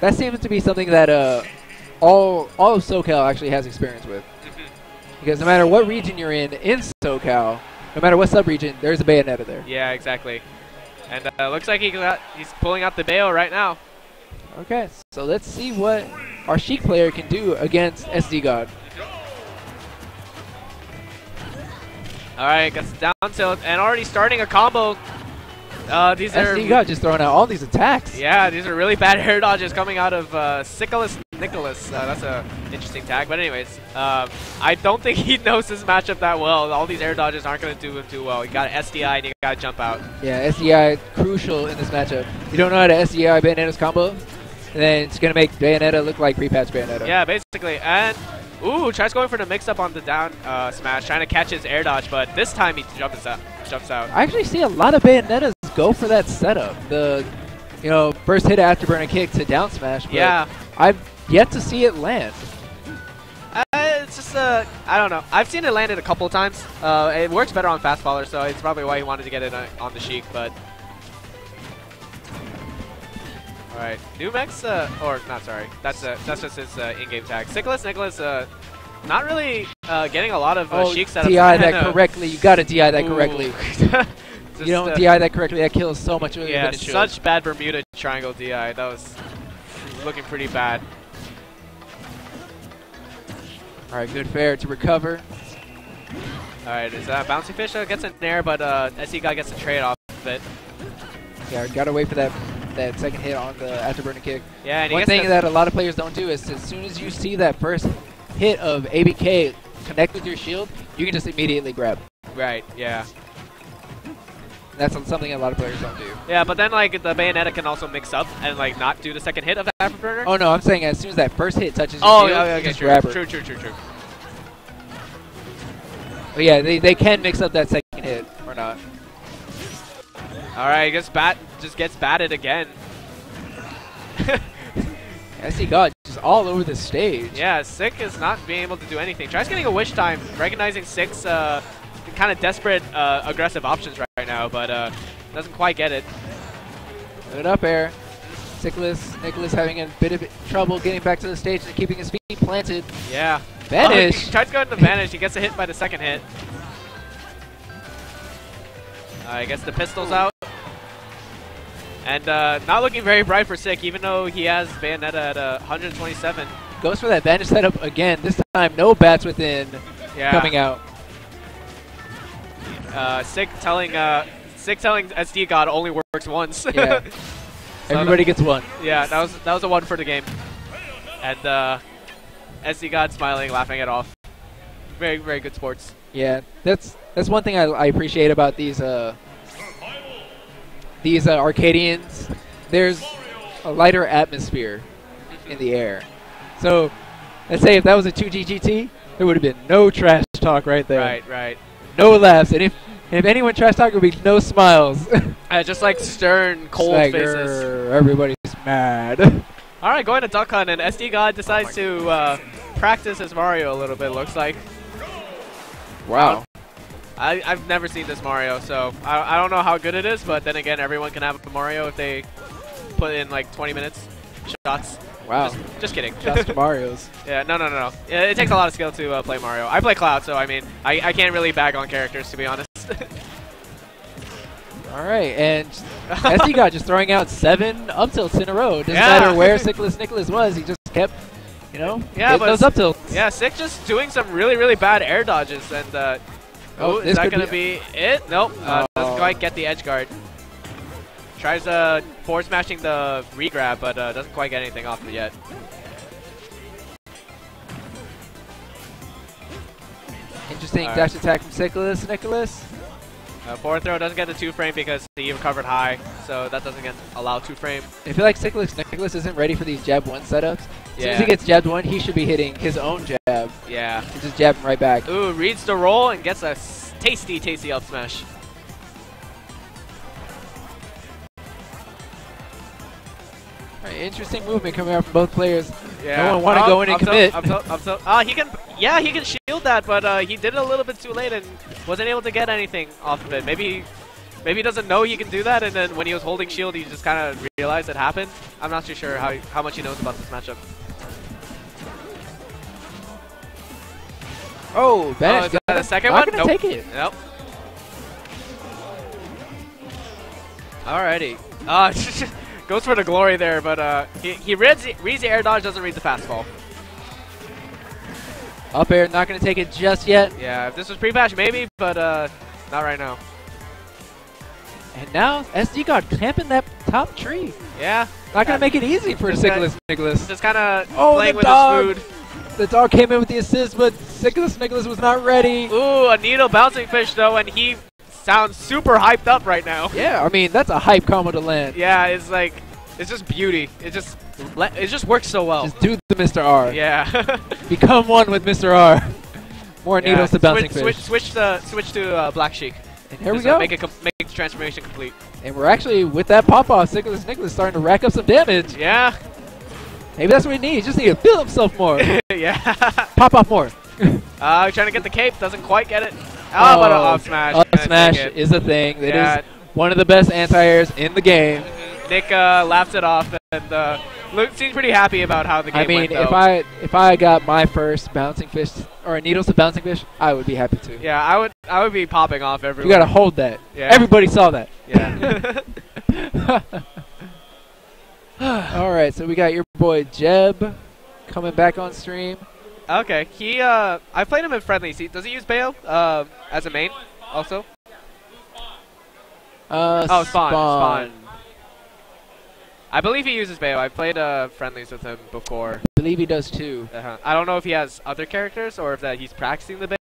That seems to be something that all of SoCal actually has experience with. Because no matter what region you're in SoCal, no matter what sub-region, there's a Bayonetta there. Yeah, exactly. And looks like he's pulling out the bail right now. Okay, so let's see what our Sheik player can do against SD God. Alright, got some down tilt and already starting a combo. These SD God just throwing out all these attacks. Yeah, these are really bad air dodges coming out of Sickalaus Nickalaus. That's an interesting tag. But anyways, I don't think he knows this matchup that well. All these air dodges aren't going to do him too well. You got SDI and you got to jump out. Yeah, SDI crucial in this matchup. You don't know how to SDI Bayonetta's combo, and then it's going to make Bayonetta look like pre-patch Bayonetta. Yeah, basically. And ooh, tries going for the mix-up on the down smash, trying to catch his air dodge, but this time he jumps out. I actually see a lot of Bayonettas go for that setup. The, you know, first hit afterburner kick to down smash, but yeah, I've yet to see it land. It's just, I don't know. I've seen it landed a couple times. It works better on fast faller, so it's probably why he wanted to get it on the Sheik, but... Alright, Numex, or not, sorry, that's just his in-game tag. Sickalaus Nickalaus, not really getting a lot of Sheik setups. DI that correctly, you gotta DI that correctly. You don't DI that correctly, that kills so much. Yeah, such bad Bermuda Triangle DI, that was looking pretty bad. Alright, good fair to recover. Alright, is that Bouncy Fish gets in there, but SD God gets a trade off of it. Yeah, gotta wait for that second hit on the afterburner kick. Yeah, and one thing that a lot of players don't do is as soon as you see that first hit of ABK connect with your shield, you can just immediately grab. Right, yeah. That's something a lot of players don't do. Yeah, but then like the Bayonetta can also mix up and like not do the second hit of the afterburner. Oh no, I'm saying as soon as that first hit touches your shield, okay, you just grab her. True. But yeah, they can mix up that second hit or not. Alright, just gets batted again. SD God just all over the stage. Yeah, Sick is not being able to do anything. Tries getting a wish time, recognizing Sick's kind of desperate aggressive options right now, but doesn't quite get it. Good up air. Sickalaus Nickalaus having a bit of trouble getting back to the stage and keeping his feet planted. Yeah. Vanish! He tries to go into vanish, he gets a hit by the second hit. I guess the pistol's out. And not looking very bright for Sick, even though he has Bayonetta at 127. Goes for that Vanish setup again. This time, no bats within coming out. Sick telling SD God only works once. Yeah. So everybody gets one. Yeah, that was a one for the game. And SD God smiling, laughing it off. Very, very good sports. Yeah, that's one thing I appreciate about these Arcadians. There's a lighter atmosphere in the air. So let's say if that was a 2G GT, there would have been no trash talk right there. Right. No laughs, and if anyone trash talk, there would be no smiles. Just like stern, cold faces. Everybody's mad. All right, going to Duck Hunt, and SD God decides to practice his Mario a little bit. Looks like. Wow. I've never seen this Mario, so I don't know how good it is, but then again, everyone can have a Mario if they put in like 20 minutes. Shots. Wow. Just kidding. Shots to Marios. Yeah, no. It takes a lot of skill to play Mario. I play Cloud, so I mean, I can't really bag on characters, to be honest. Alright, and SD God just throwing out 7 up tilts in a row. Doesn't matter where Sickalaus Nickalaus was, he just kept... You know? Yeah, but those up tilts. Yeah, Sick just doing some really, really bad air dodges. And, is that going to be it? Nope. Doesn't quite get the edge guard. Tries forward smashing the regrab, but doesn't quite get anything off of it yet. Interesting dash attack from Sickalaus Nickalaus. Forward throw doesn't get the 2-frame because he recovered high, so that doesn't allow 2-frame. I feel like Sickalaus Nickalaus isn't ready for these jab 1 setups. As soon as he gets jabbed 1, he should be hitting his own jab. Yeah. And just jab him right back. Ooh, reads the roll and gets a tasty, tasty up smash. All right, interesting movement coming out from both players. Yeah. No one want to go in and commit. He can shield that, but he did it a little bit too late and wasn't able to get anything off of it. Maybe Maybe he doesn't know he can do that, and then when he was holding shield, he just kind of realized it happened. I'm not too sure how much he knows about this matchup. Oh, Bennett's got a second one? Nope. Take it. Nope. Alrighty. Goes for the glory there, but he reads the air dodge, doesn't read the fastball. Up air, not going to take it just yet. Yeah, if this was pre-patch, maybe, but not right now. And now, SD God camping that top tree. Yeah. Not going to make it easy for Sickalaus Nickalaus. Just kind of playing with his food. The dog came in with the assist, but Sickalaus Nickalaus was not ready. Ooh, a needle bouncing fish, though, and he sounds super hyped up right now. Yeah, I mean, that's a hype combo to land. Yeah, it's like, it's just beauty. It just works so well. Just do the Mr. R. Yeah. Become one with Mr. R. More needles to bouncing fish. Switch to Black Sheik. And here we go. Make the transformation complete. And we're actually, with that pop-off, Sickalaus Nickalaus starting to rack up some damage. Yeah. Maybe that's what he needs. Just need to feel himself more. Yeah. Pop off more. Trying to get the cape. Doesn't quite get it. Oh, but an up smash. Up smash is a thing. Yeah. It is one of the best anti-airs in the game. Nick laughed it off, and Luke seems pretty happy about how the game went, though. if I got my first bouncing fish or needles to bouncing fish, I would be happy too. Yeah, I would be popping off everywhere. You gotta hold that. Yeah. Everybody saw that. Yeah. All right, so we got your boy Jeb coming back on stream. Okay, he I played him in friendlies. Does he use Bayo as a main also? Oh, Spawn. I believe he uses Bayo. I played friendlies with him before. I believe he does too. I don't know if he has other characters or if he's practicing the Bayo